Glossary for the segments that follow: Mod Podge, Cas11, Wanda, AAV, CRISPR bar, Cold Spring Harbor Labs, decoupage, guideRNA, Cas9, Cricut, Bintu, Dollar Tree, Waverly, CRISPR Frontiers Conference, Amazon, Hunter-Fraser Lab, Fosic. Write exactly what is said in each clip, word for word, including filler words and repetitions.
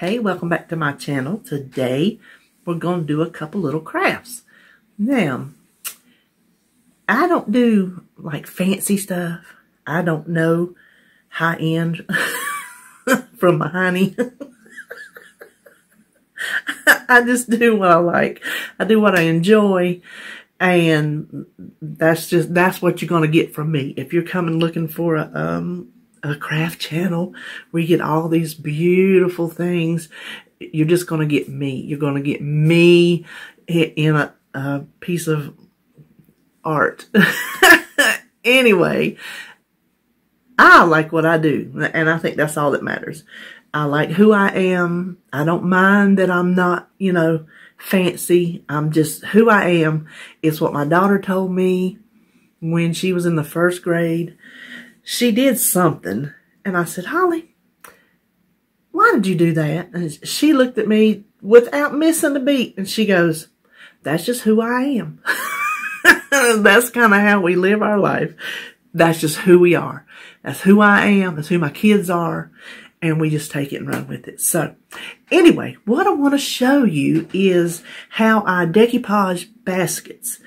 Hey, welcome back to my channel. Today we're going to do a couple little crafts. Now, I don't do like fancy stuff. I don't know high end from my honey. I just do what I like. I do what I enjoy. And that's just, that's what you're going to get from me. If you're coming looking for a, um, a craft channel where you get all these beautiful things, you're just going to get me. You're going to get me in a, a piece of art. Anyway, I like what I do. And I think that's all that matters. I like who I am. I don't mind that I'm not, you know, fancy. I'm just who I am. It's what my daughter told me when she was in the first grade. She did something. And I said, Holly, why did you do that? And she looked at me without missing a beat. And she goes, that's just who I am. That's kind of how we live our life. That's just who we are. That's who I am. That's who my kids are. And we just take it and run with it. So anyway, what I want to show you is how I decoupage baskets.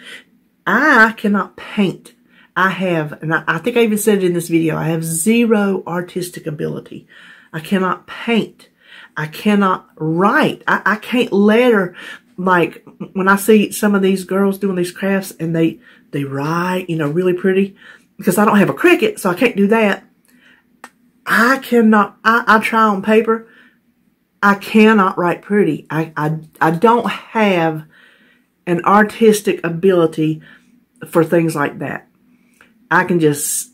I cannot paint. I have, and I, I think I even said it in this video, I have zero artistic ability. I cannot paint. I cannot write. I, I can't letter. Like when I see some of these girls doing these crafts and they, they write, you know, really pretty, because I don't have a Cricut, so I can't do that. I cannot, I, I try on paper. I cannot write pretty. I, I, I don't have an artistic ability for things like that. I can just,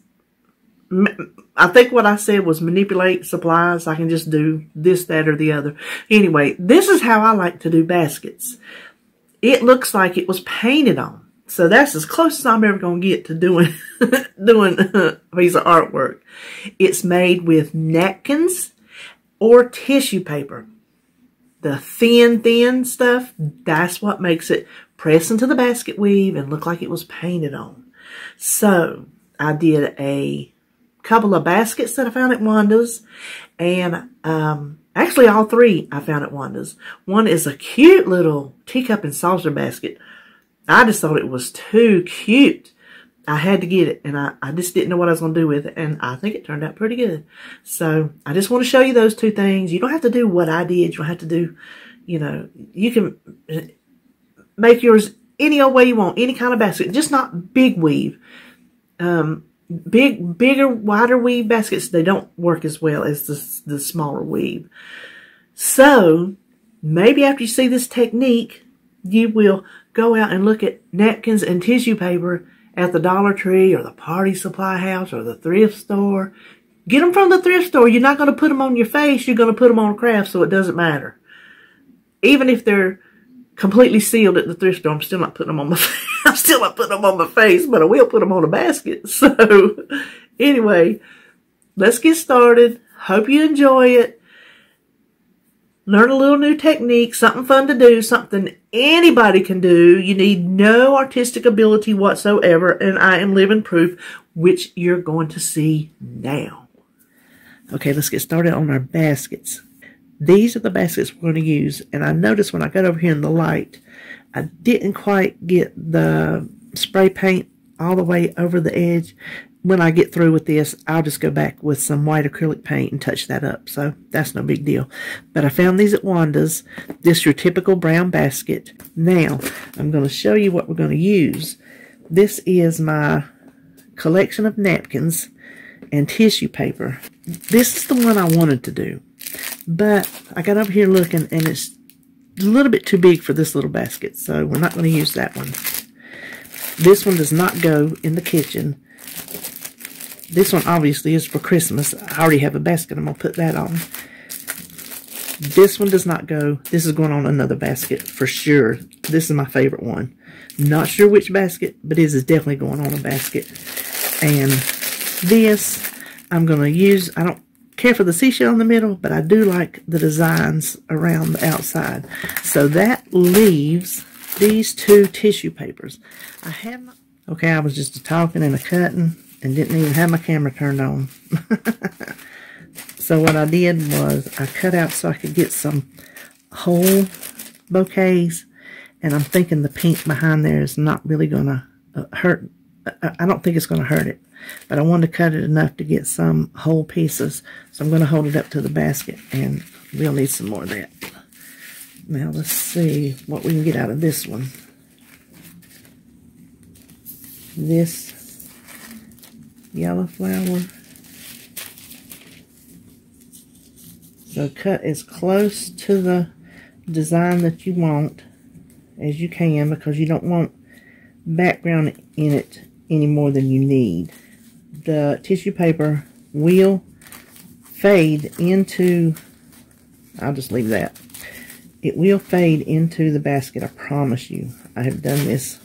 I think what I said was manipulate supplies. I can just do this, that, or the other. Anyway, this is how I like to do baskets. It looks like it was painted on. So that's as close as I'm ever going to get to doing doing a piece of artwork. It's made with napkins or tissue paper. The thin, thin stuff, that's what makes it press into the basket weave and look like it was painted on. So I did a couple of baskets that I found at Wanda's. And um, actually all three I found at Wanda's. One is a cute little teacup and saucer basket. I just thought it was too cute. I had to get it, and I, I just didn't know what I was going to do with it, and I think it turned out pretty good. So I just want to show you those two things. You don't have to do what I did. You don't have to do, you know, you can make yours any old way you want, any kind of basket, just not big weave. Um, big, bigger, wider weave baskets, they don't work as well as the, the smaller weave. So maybe after you see this technique, you will go out and look at napkins and tissue paper at the Dollar Tree or the party supply house or the thrift store. Get them from the thrift store. You're not going to put them on your face. You're going to put them on a craft, so it doesn't matter. Even if they're completely sealed at the thrift store, I'm still not putting them on my face. I'm still not putting them on my face, but I will put them on a basket. So anyway, let's get started. Hope you enjoy it. Learn a little new technique, something fun to do, something anybody can do. You need no artistic ability whatsoever, and I am living proof, which you're going to see now. Okay, let's get started on our baskets. These are the baskets we're going to use, and I noticed when I got over here in the light, I didn't quite get the spray paint all the way over the edge. When I get through with this, I'll just go back with some white acrylic paint and touch that up. So that's no big deal. But I found these at Wanda's. This is your typical brown basket. Now, I'm going to show you what we're going to use. This is my collection of napkins and tissue paper. This is the one I wanted to do. But I got over here looking, and it's a little bit too big for this little basket. So we're not going to use that one. This one does not go in the kitchen. This one obviously is for Christmas. I already have a basket. I'm going to put that on. This one does not go. This is going on another basket for sure. This is my favorite one. Not sure which basket, but it is definitely going on a basket. And this I'm going to use. I don't care for the seashell in the middle, but I do like the designs around the outside. So that leaves these two tissue papers. I have my... Okay, I was just a talking and a cutting. And didn't even have my camera turned on. So what I did was I cut out so I could get some whole bouquets, and I'm thinking the pink behind there is not really going to hurt. I don't think it's going to hurt it, but I wanted to cut it enough to get some whole pieces. So I'm going to hold it up to the basket, and we'll need some more of that. Now let's see what we can get out of this one. This yellow flower. So cut as close to the design that you want as you can, because you don't want background in it any more than you need. The tissue paper will fade into, I'll just leave that. It will fade into the basket, I promise you. I have done this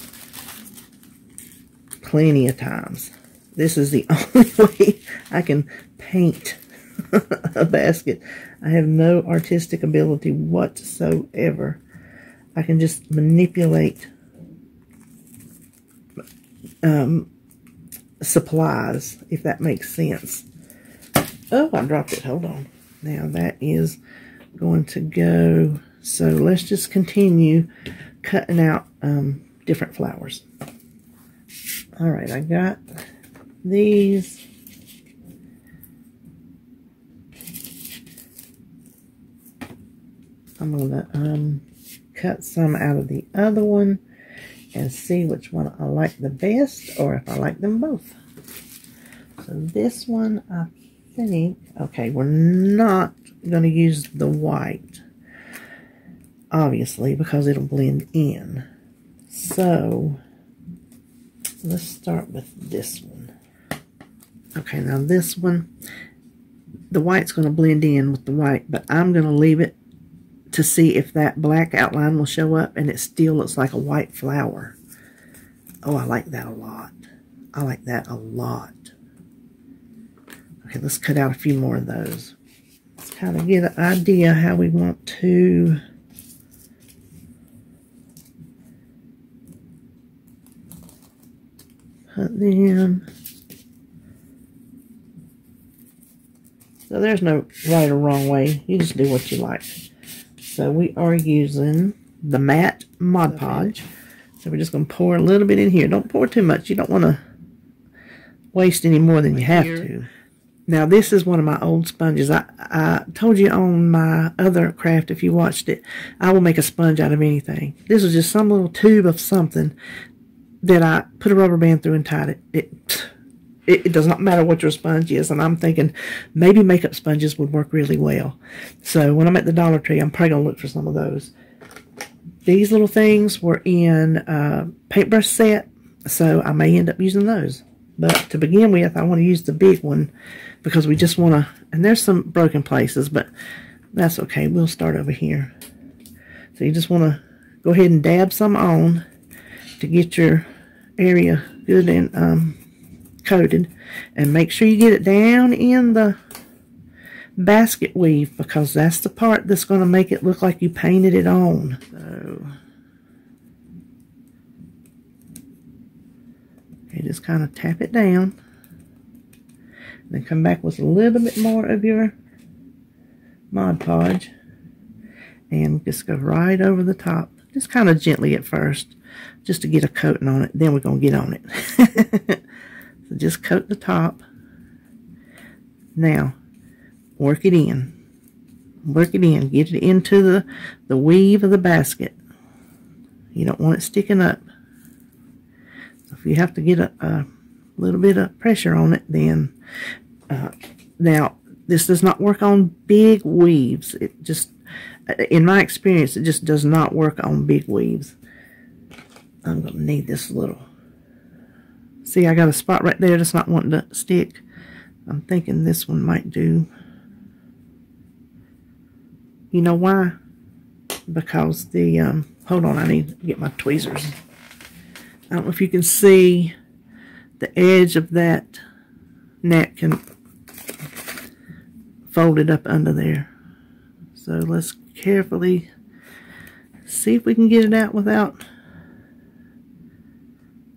plenty of times. This is the only way I can paint a basket. I have no artistic ability whatsoever. I can just manipulate um, supplies, if that makes sense. Oh, I dropped it. Hold on. Now that is going to go... So let's just continue cutting out um, different flowers. All right, I got these. I'm gonna um, cut some out of the other one and see which one I like the best, or if I like them both. So this one, I think, okay, we're not gonna use the white, obviously, because it'll blend in. So let's start with this one. Okay, now this one, the white's going to blend in with the white, but I'm going to leave it to see if that black outline will show up, and it still looks like a white flower. Oh, I like that a lot. I like that a lot. Okay, let's cut out a few more of those. Let's kind of get an idea how we want to put them. So there's no right or wrong way. You just do what you like. So we are using the matte Mod Podge. So we're just going to pour a little bit in here. Don't pour too much. You don't want to waste any more than you have to. Now this is one of my old sponges. I, I told you on my other craft, if you watched it, I will make a sponge out of anything. This was just some little tube of something that I put a rubber band through and tied it. It, it. It does not matter what your sponge is, and I'm thinking maybe makeup sponges would work really well. So when I'm at the Dollar Tree, I'm probably going to look for some of those. These little things were in a paintbrush set, so I may end up using those. But to begin with, I want to use the big one because we just want to, and there's some broken places, but that's okay. We'll start over here. So you just want to go ahead and dab some on to get your area good and um, coated, and make sure you get it down in the basket weave, because that's the part that's going to make it look like you painted it on. So you just kind of tap it down, and then come back with a little bit more of your Mod Podge and just go right over the top, just kind of gently at first, just to get a coating on it. Then we're going to get on it. So just coat the top. Now, work it in. Work it in. Get it into the, the weave of the basket. You don't want it sticking up. So if you have to get a, a little bit of pressure on it, then... Uh, now, this does not work on big weaves. It just, in my experience, it just does not work on big weaves. I'm going to need this little. See, I got a spot right there that's not wanting to stick. I'm thinking this one might do. You know why? Because the, um, hold on, I need to get my tweezers. I don't know if you can see the edge of that napkin folded up under there. So let's carefully see if we can get it out without...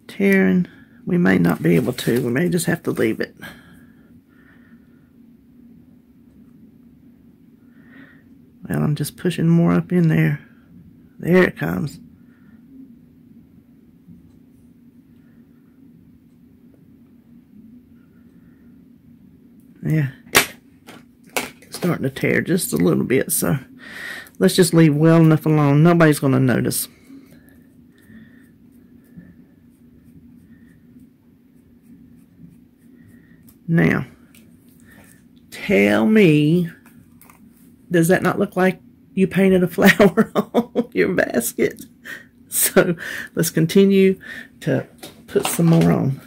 tearing. We may not be able to. We may just have to leave it. And I'm just pushing more up in there. There it comes. Yeah, it's starting to tear just a little bit, so let's just leave well enough alone. Nobody's going to notice. Now, tell me, does that not look like you painted a flower on your basket? So let's continue to put some more on.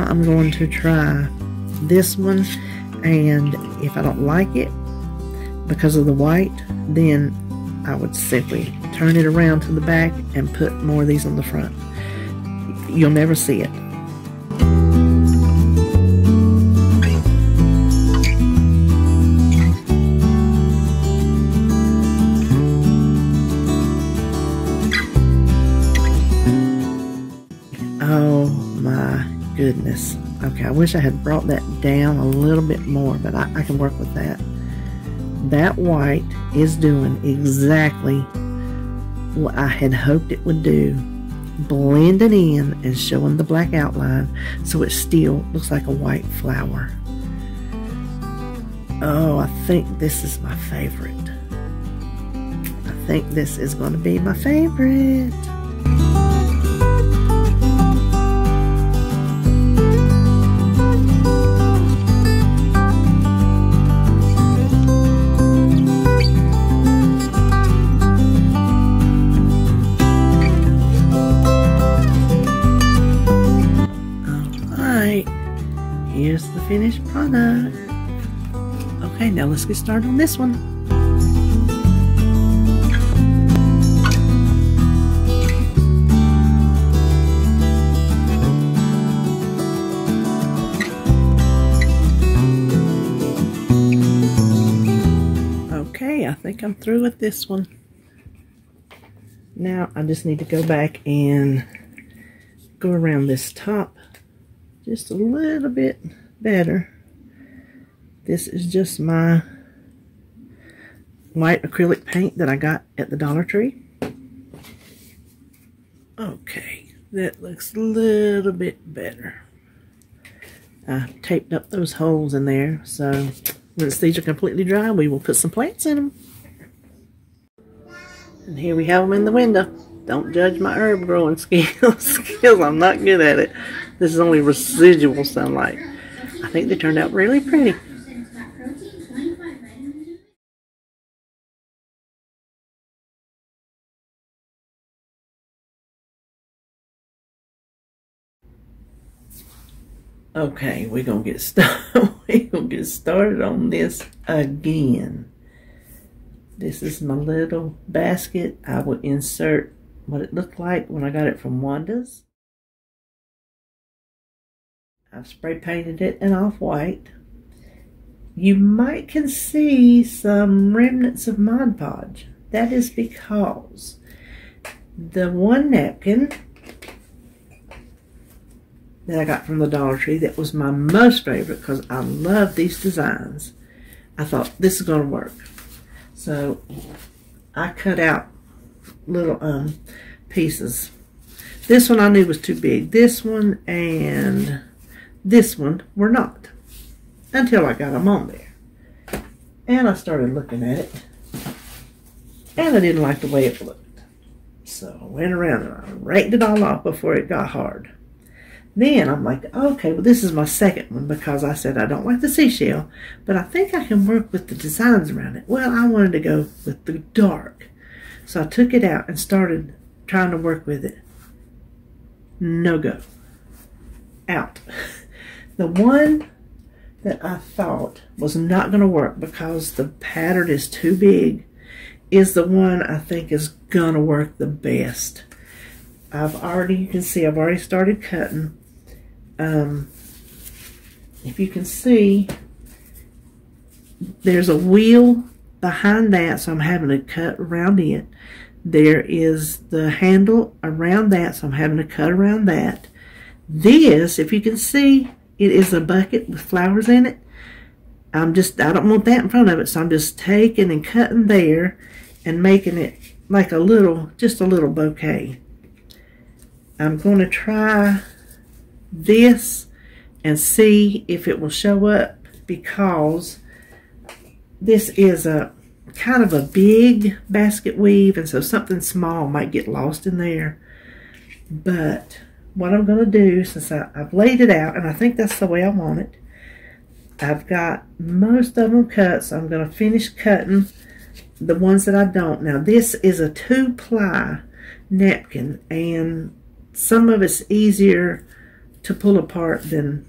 I'm going to try this one, and if I don't like it because of the white, then I would simply turn it around to the back and put more of these on the front. You'll never see it. Goodness. Okay, I wish I had brought that down a little bit more, but I, I can work with that. That white is doing exactly what I had hoped it would do. Blending in and showing the black outline so it still looks like a white flower. Oh, I think this is my favorite. I think this is going to be my favorite. Here's the finished product. Okay, now let's get started on this one. Okay, I think I'm through with this one. Now I just need to go back and go around this top just a little bit better. This is just my white acrylic paint that I got at the Dollar Tree. Okay, that looks a little bit better. I taped up those holes in there, so once these are completely dry, we will put some plants in them. And here we have them in the window. Don't judge my herb growing skills, because I'm not good at it. This is only residual sunlight. I think they turned out really pretty. Okay, we're gonna get started. We're gonna get started on this again. This is my little basket. I will insert what it looked like when I got it from Wanda's. I've spray painted it in off-white. You might can see some remnants of Mod Podge. That is because the one napkin that I got from the Dollar Tree, that was my most favorite because I love these designs. I thought this is going to work. So I cut out little um, pieces. This one I knew was too big. This one and this one were not, until I got them on there. And I started looking at it, and I didn't like the way it looked. So I went around and I raked it all off before it got hard. Then I'm like, okay, well this is my second one, because I said I don't like the seashell, but I think I can work with the designs around it. Well, I wanted to go with the dark. So I took it out and started trying to work with it. No go. Out. The one that I thought was not going to work because the pattern is too big is the one I think is gonna work the best. I've already, you can see, I've already started cutting. Um, if you can see, there's a wheel behind that, so I'm having to cut around it. There is the handle around that, so I'm having to cut around that. This, if you can see, it is a bucket with flowers in it. I'm just, I don't want that in front of it, so I'm just taking and cutting there and making it like a little, just a little bouquet. I'm going to try this and see if it will show up, because this is a kind of a big basket weave, and so something small might get lost in there. But what I'm going to do, since I, I've laid it out, and I think that's the way I want it, I've got most of them cut, so I'm going to finish cutting the ones that I don't. Now, this is a two-ply napkin, and some of it's easier to pull apart than,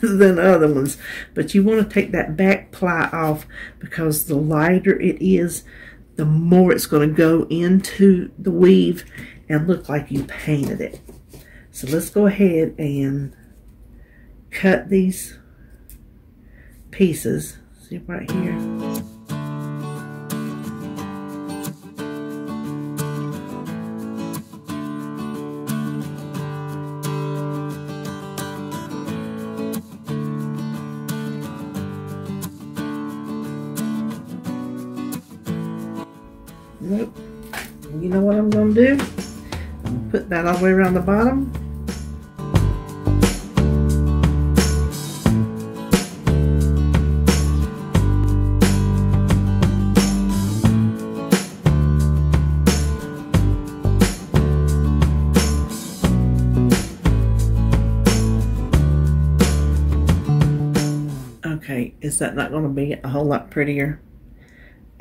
than other ones. But you want to take that back ply off, because the lighter it is, the more it's going to go into the weave and look like you painted it. So let's go ahead and cut these pieces. See, right here. Nope. You know what I'm going to do? I'm going to put that all the way around the bottom. Is that not going to be a whole lot prettier?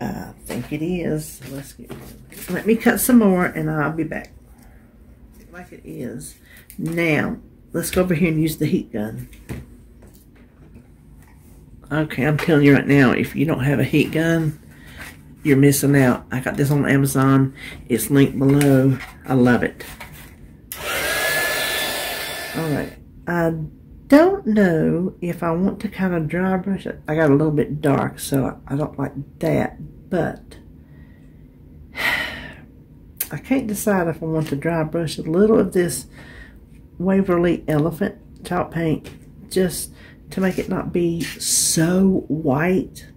I think it is. Let's get, let me cut some more and I'll be back. Like it is. Now, let's go over here and use the heat gun. Okay, I'm telling you right now, if you don't have a heat gun, you're missing out. I got this on Amazon. It's linked below. I love it. Alright. I don't know if I want to kind of dry brush it. I got a little bit dark, so I don't like that, but I can't decide if I want to dry brush a little of this Waverly elephant chalk paint just to make it not be so white.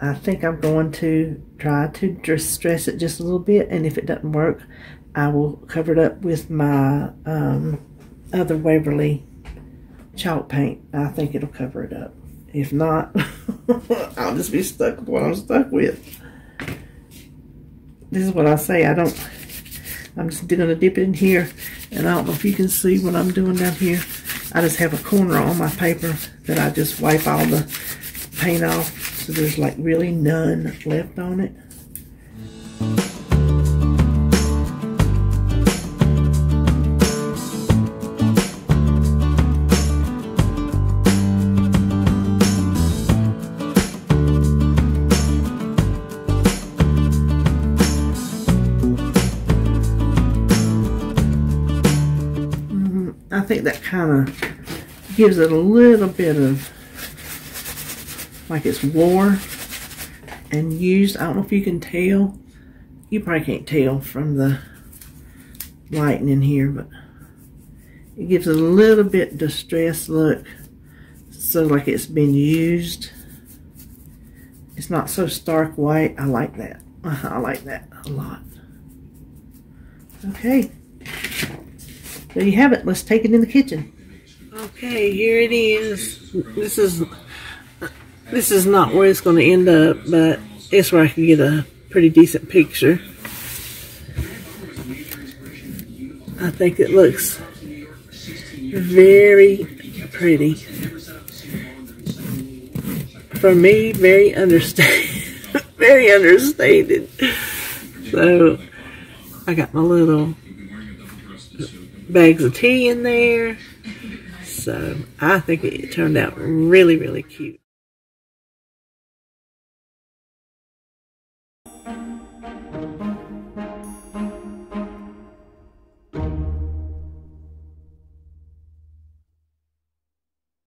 I think I'm going to try to distress it just a little bit, and if it doesn't work, I will cover it up with my um, other Waverly chalk paint. I think it'll cover it up. If not, I'll just be stuck with what I'm stuck with. This is what I say. I don't, I'm just gonna dip it in here, and I don't know if you can see what I'm doing down here. I just have a corner on my paper that I just wipe all the paint off, so there's like really none left on it. I think that kind of gives it a little bit of like it's worn and used. I don't know if you can tell. You probably can't tell from the lighting in here, but it gives it a little bit distressed look, so like it's been used. It's not so stark white. I like that. I like that a lot. Okay. There you have it. Let's take it in the kitchen. Okay, here it is. This is this is not where it's going to end up, but it's where I can get a pretty decent picture. I think it looks very pretty. For me, very understated. Very understated. So I got my little bags of tea in there, so I think it turned out really, really cute.